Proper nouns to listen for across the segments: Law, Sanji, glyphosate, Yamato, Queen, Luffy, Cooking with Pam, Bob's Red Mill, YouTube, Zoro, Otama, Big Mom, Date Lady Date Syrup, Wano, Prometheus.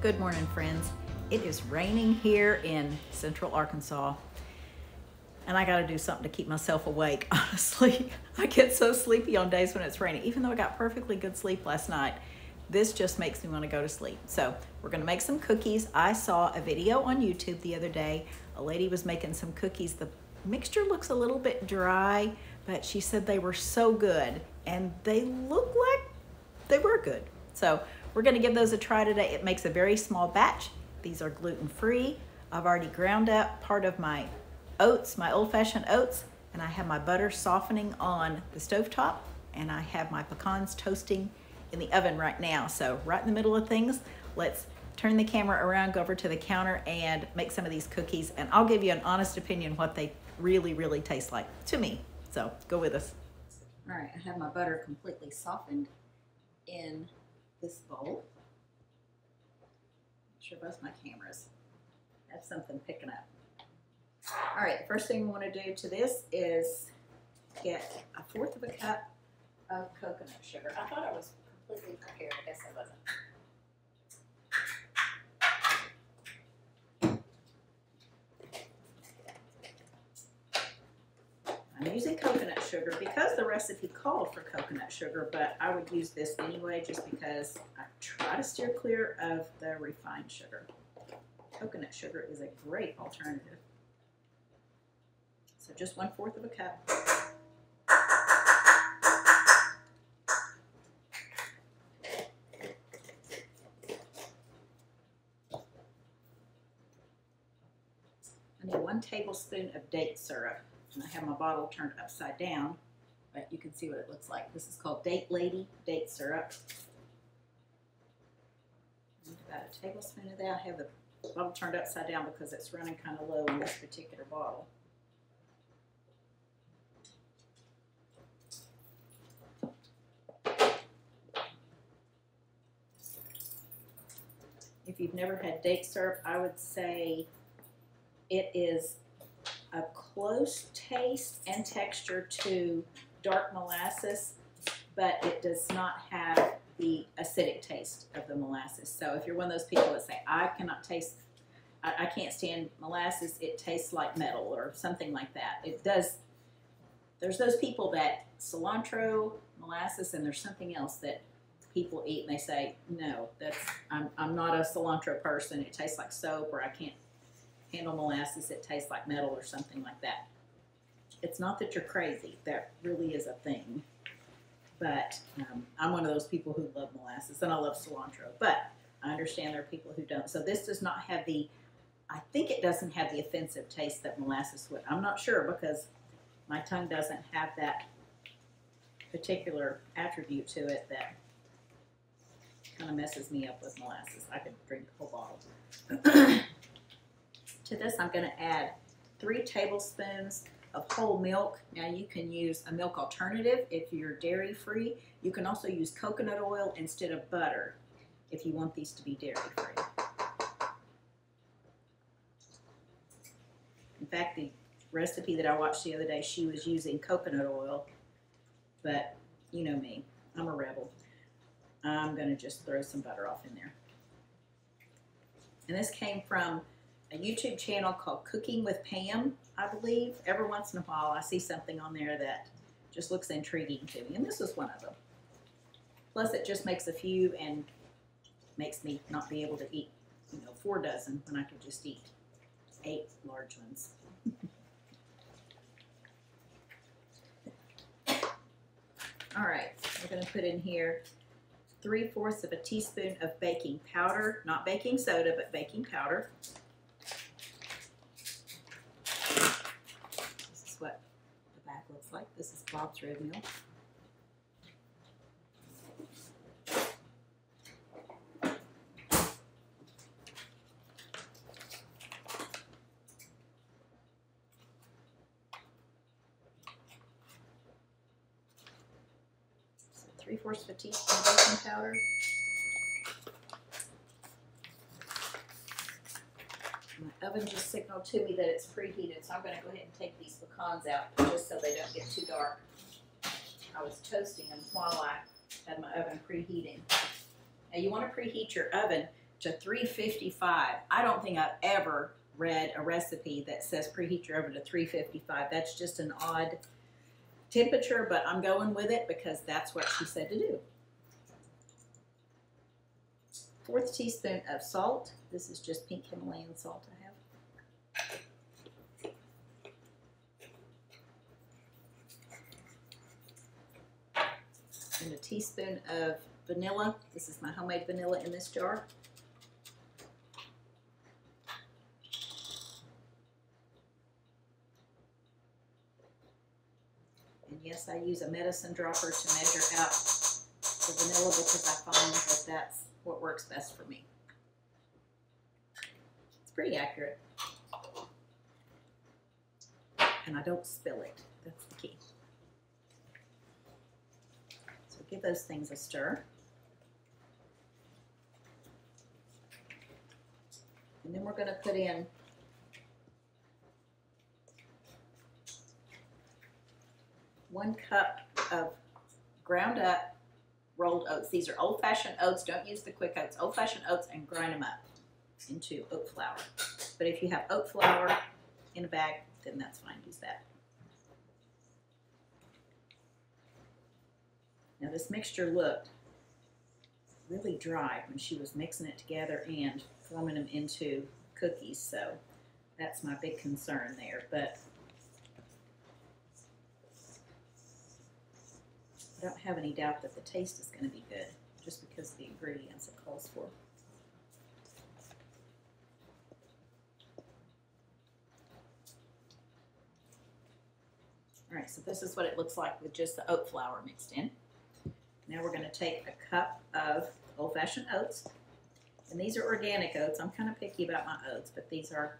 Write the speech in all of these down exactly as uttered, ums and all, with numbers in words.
Good morning, friends. It is raining here in Central Arkansas, and I gotta do something to keep myself awake, honestly. I get so sleepy on days when it's raining. Even though I got perfectly good sleep last night, this just makes me wanna go to sleep. So we're gonna make some cookies. I saw a video on YouTube the other day. A lady was making some cookies. The mixture looks a little bit dry, but she said they were so good, and they look like they were good. So we're gonna give those a try today. It makes a very small batch. These are gluten-free. I've already ground up part of my oats, my old-fashioned oats, and I have my butter softening on the stovetop, and I have my pecans toasting in the oven right now. So right in the middle of things, let's turn the camera around, go over to the counter, and make some of these cookies, and I'll give you an honest opinion what they really, really taste like to me. So go with us. All right, I have my butter completely softened in this bowl. I'm sure both my cameras have something picking up. All right, first thing we want to do to this is get a fourth of a cup of coconut sugar. I thought I was completely prepared. I guess I wasn't. I'm using coconut sugar because the recipe called for coconut sugar, but I would use this anyway just because I try to steer clear of the refined sugar. Coconut sugar is a great alternative. So just one fourth of a cup. I need one tablespoon of date syrup. And I have my bottle turned upside down, but you can see what it looks like. This is called Date Lady Date Syrup. I need about a tablespoon of that. I have the bottle turned upside down because it's running kind of low in this particular bottle. If you've never had date syrup, I would say it is a close taste and texture to dark molasses, but it does not have the acidic taste of the molasses. So if you're one of those people that say, I cannot taste, I, I can't stand molasses, it tastes like metal or something like that. It does, there's those people that cilantro, molasses, and there's something else that people eat and they say, no, that's, I'm, I'm not a cilantro person, it tastes like soap, or I can't handle molasses, it tastes like metal or something like that. It's not that you're crazy, that really is a thing, but um, I'm one of those people who love molasses and I love cilantro, but I understand there are people who don't. So this does not have the, I think it doesn't have the offensive taste that molasses would. I'm not sure because my tongue doesn't have that particular attribute to it that kind of messes me up with molasses. I could drink a whole bottle. To this, I'm going to add three tablespoons of whole milk. Now you can use a milk alternative if you're dairy free. You can also use coconut oil instead of butter if you want these to be dairy free. In fact, the recipe that I watched the other day, she was using coconut oil, but you know me, I'm a rebel. I'm going to just throw some butter off in there. And this came from a YouTube channel called Cooking with Pam, I believe. Every once in a while I see something on there that just looks intriguing to me, and this is one of them. Plus it just makes a few and makes me not be able to eat, you know, four dozen when I could just eat eight large ones. All right, we're gonna put in here three-fourths of a teaspoon of baking powder, not baking soda, but baking powder. This is what the bag looks like. This is Bob's Red Mill. three-fourths of a teaspoon of baking powder. My oven just signaled to me that it's preheated, so I'm going to go ahead and take these pecans out just so they don't get too dark. I was toasting them while I had my oven preheating. Now you want to preheat your oven to three fifty-five. I don't think I've ever read a recipe that says preheat your oven to three fifty-five. That's just an odd temperature, but I'm going with it because that's what she said to do. Fourth teaspoon of salt. This is just pink Himalayan salt I have. And a teaspoon of vanilla. This is my homemade vanilla in this jar. Yes, I use a medicine dropper to measure out the vanilla because I find that that's what works best for me. It's pretty accurate. And I don't spill it. That's the key. So give those things a stir. And then we're going to put in one cup of ground up rolled oats. These are old-fashioned oats. Don't use the quick oats. Old-fashioned oats, and grind them up into oat flour. But if you have oat flour in a bag, then that's fine. Use that. Now this mixture looked really dry when she was mixing it together and forming them into cookies. So that's my big concern there. But I don't have any doubt that the taste is going to be good, just because of the ingredients it calls for. All right, so this is what it looks like with just the oat flour mixed in. Now we're going to take a cup of old-fashioned oats, and these are organic oats. I'm kind of picky about my oats, but these are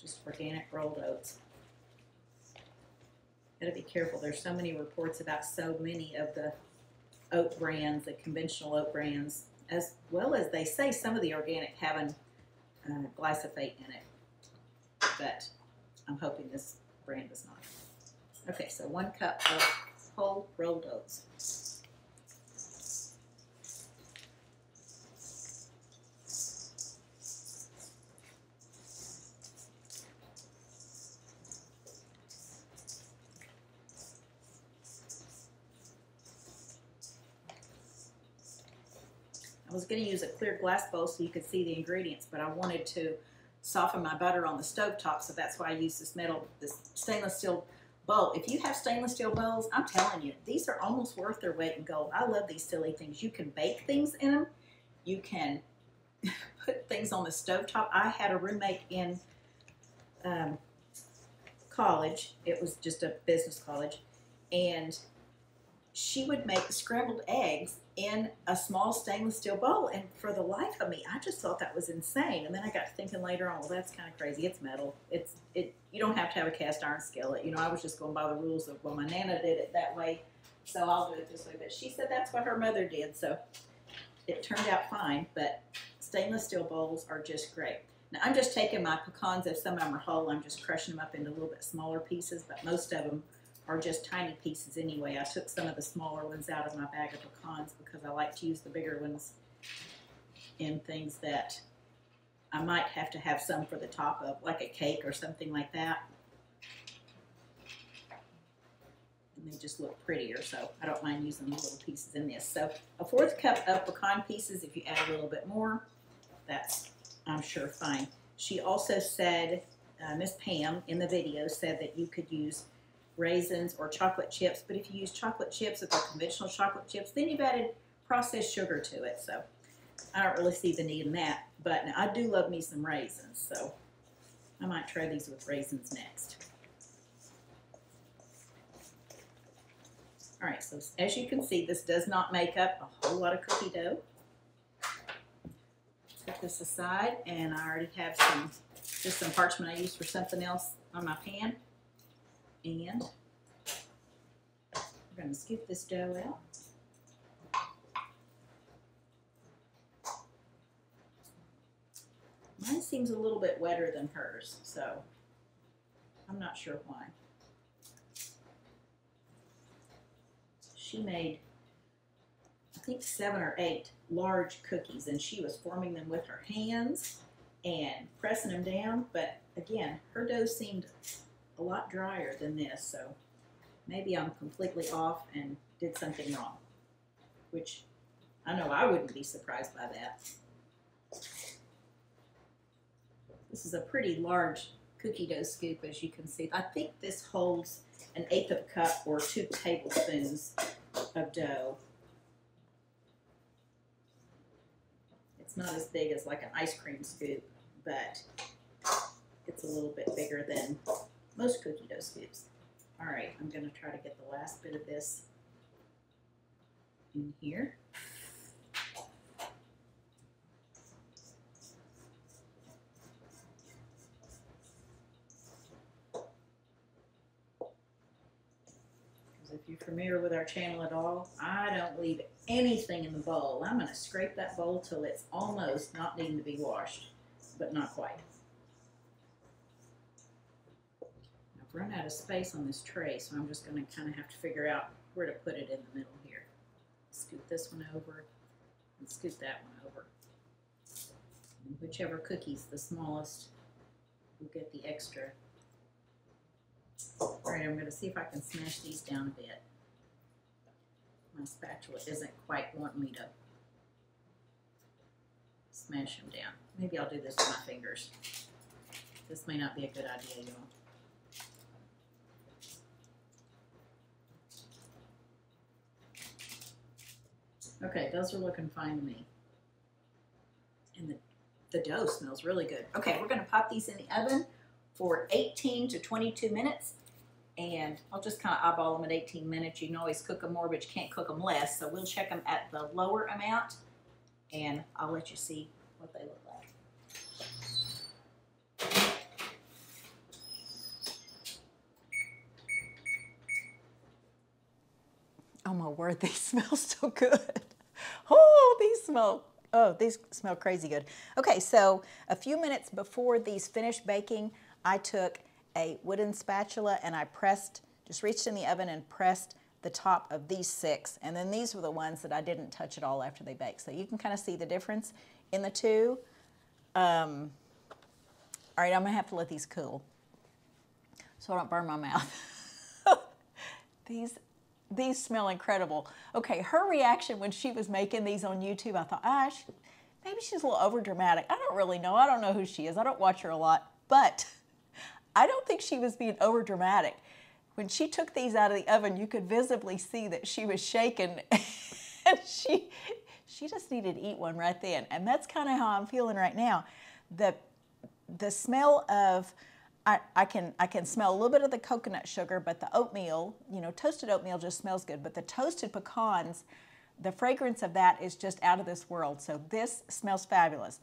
just organic rolled oats. Gotta be careful. There's so many reports about so many of the oat brands, the conventional oat brands, as well as they say some of the organic having uh, glyphosate in it. But I'm hoping this brand is not. Okay, so one cup of whole rolled oats. I was going to use a clear glass bowl so you could see the ingredients, but I wanted to soften my butter on the stovetop, so that's why I use this metal, this stainless steel bowl. If you have stainless steel bowls, I'm telling you, these are almost worth their weight in gold. I love these silly things. You can bake things in them. You can put things on the stovetop. I had a roommate in um, college. It was just a business college, and she would make scrambled eggs in a small stainless steel bowl, and for the life of me, I just thought that was insane. And then I got to thinking later on, well, that's kind of crazy. It's metal. It's it. You don't have to have a cast iron skillet. You know, I was just going by the rules of, well, my Nana did it that way, so I'll do it this way. But she said that's what her mother did, so it turned out fine. But stainless steel bowls are just great. Now, I'm just taking my pecans. If some of them are whole, I'm just crushing them up into a little bit smaller pieces, but most of them are just tiny pieces anyway. I took some of the smaller ones out of my bag of pecans because I like to use the bigger ones in things that I might have to have some for the top of, like a cake or something like that. And they just look prettier, so I don't mind using the little pieces in this. So a fourth cup of pecan pieces, if you add a little bit more, that's, I'm sure, fine. She also said, uh, Miss Pam in the video said that you could use raisins, or chocolate chips. But if you use chocolate chips, if they're conventional chocolate chips, then you've added processed sugar to it. So I don't really see the need in that. But now, I do love me some raisins, so I might try these with raisins next. All right, so as you can see, this does not make up a whole lot of cookie dough. Put this aside, and I already have some, just some parchment I used for something else on my pan. And we're going to scoop this dough out. Mine seems a little bit wetter than hers, so I'm not sure why. She made, I think, seven or eight large cookies, and she was forming them with her hands and pressing them down. But again, her dough seemed a lot drier than this, so maybe I'm completely off and did something wrong, which I know I wouldn't be surprised by that. This is a pretty large cookie dough scoop, as you can see. I think this holds an eighth of a cup or two tablespoons of dough. It's not as big as like an ice cream scoop, but it's a little bit bigger than most cookie dough scoops. All right, I'm going to try to get the last bit of this in here. If you're familiar with our channel at all, I don't leave anything in the bowl. I'm going to scrape that bowl till it's almost not needing to be washed, but not quite. I've run out of space on this tray, so I'm just going to kind of have to figure out where to put it in the middle here. Scoop this one over and scoop that one over. And whichever cookie's the smallest will get the extra. All right, I'm going to see if I can smash these down a bit. My spatula doesn't quite want me to smash them down. Maybe I'll do this with my fingers. This may not be a good idea, y'all. Okay, those are looking fine to me. And the, the dough smells really good. Okay, we're going to pop these in the oven for eighteen to twenty-two minutes, and I'll just kind of eyeball them at eighteen minutes. You can always cook them more, but you can't cook them less, so we'll check them at the lower amount, and I'll let you see what they look like. Oh my word, they smell so good. Oh, these smell, oh, these smell crazy good. Okay, so a few minutes before these finished baking, I took a wooden spatula and I pressed, just reached in the oven and pressed the top of these six. And then these were the ones that I didn't touch at all after they baked. So you can kind of see the difference in the two. Um, all right, I'm gonna have to let these cool so I don't burn my mouth. These, these smell incredible. Okay, her reaction when she was making these on YouTube, I thought, ah, she, maybe she's a little over dramatic. I don't really know. I don't know who she is. I don't watch her a lot, but I don't think she was being over dramatic. When she took these out of the oven, you could visibly see that she was shaking, and she, she just needed to eat one right then. And that's kind of how I'm feeling right now. The, the smell of, I, I, can, I can smell a little bit of the coconut sugar, but the oatmeal, you know, toasted oatmeal just smells good, but the toasted pecans, the fragrance of that is just out of this world. So this smells fabulous.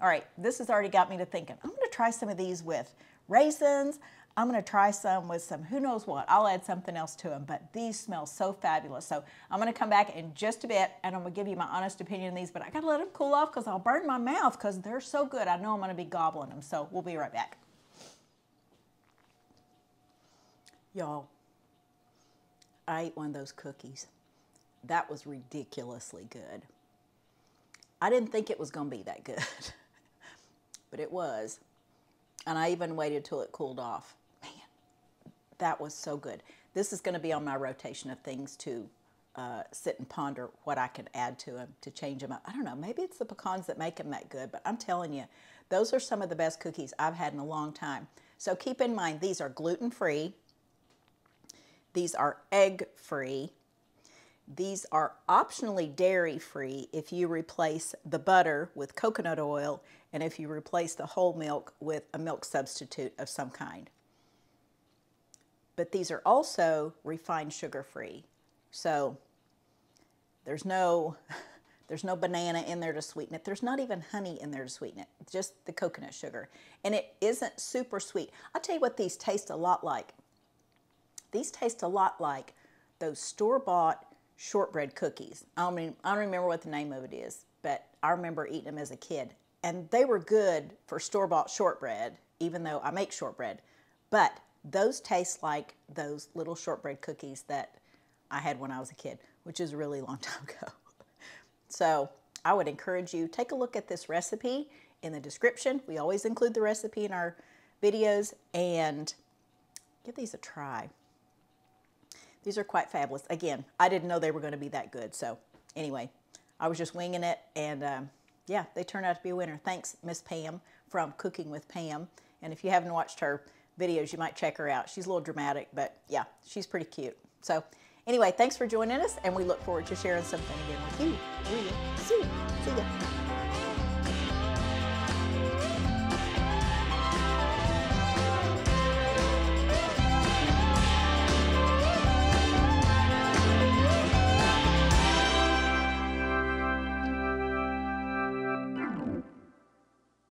All right, this has already got me to thinking, I'm gonna try some of these with raisins. I'm gonna try some with some who knows what. I'll add something else to them, but these smell so fabulous. So I'm gonna come back in just a bit and I'm gonna give you my honest opinion on these, but I gotta let them cool off because I'll burn my mouth because they're so good. I know I'm gonna be gobbling them, so we'll be right back. Y'all, I ate one of those cookies. That was ridiculously good. I didn't think it was gonna be that good, but it was. And I even waited till it cooled off. Man, that was so good. This is gonna be on my rotation of things to uh, sit and ponder what I can add to them to change them up. I don't know, maybe it's the pecans that make them that good, but I'm telling you, those are some of the best cookies I've had in a long time. So keep in mind, these are gluten-free. These are egg-free. These are optionally dairy-free if you replace the butter with coconut oil and if you replace the whole milk with a milk substitute of some kind. But these are also refined sugar-free. So there's no, there's no banana in there to sweeten it. There's not even honey in there to sweeten it, just the coconut sugar. And it isn't super sweet. I'll tell you what these taste a lot like. These taste a lot like those store-bought shortbread cookies. I don't, mean, I don't remember what the name of it is, but I remember eating them as a kid. And they were good for store-bought shortbread, even though I make shortbread. But those taste like those little shortbread cookies that I had when I was a kid, which is a really long time ago. So I would encourage you, take a look at this recipe in the description. We always include the recipe in our videos, and give these a try. These are quite fabulous. Again, I didn't know they were going to be that good. So anyway, I was just winging it, and um, yeah, they turned out to be a winner. Thanks, Miss Pam from Cooking with Pam. And if you haven't watched her videos, you might check her out. She's a little dramatic, but yeah, she's pretty cute. So anyway, thanks for joining us, and we look forward to sharing something again with you real soon. See ya.